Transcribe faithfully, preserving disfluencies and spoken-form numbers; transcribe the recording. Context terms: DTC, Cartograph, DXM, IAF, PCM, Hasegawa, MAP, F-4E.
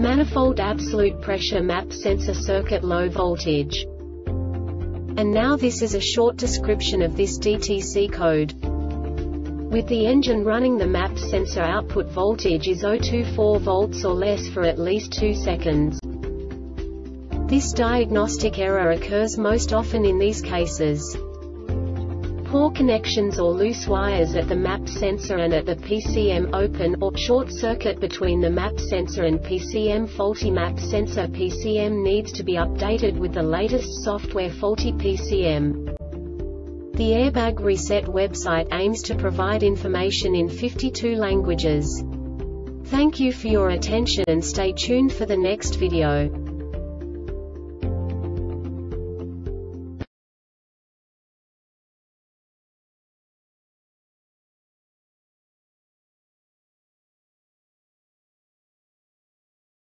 manifold absolute pressure map sensor circuit low voltage. And now this is a short description of this D T C code. With the engine running, the map sensor output voltage is zero point two four volts or less for at least two seconds. This diagnostic error occurs most often in these cases: poor connections or loose wires at the map sensor and at the P C M, open or short circuit between the map sensor and P C M, faulty map sensor. P C M needs to be updated with the latest software. Faulty P C M. The Airbag Reset website aims to provide information in fifty-two languages. Thank you for your attention and stay tuned for the next video.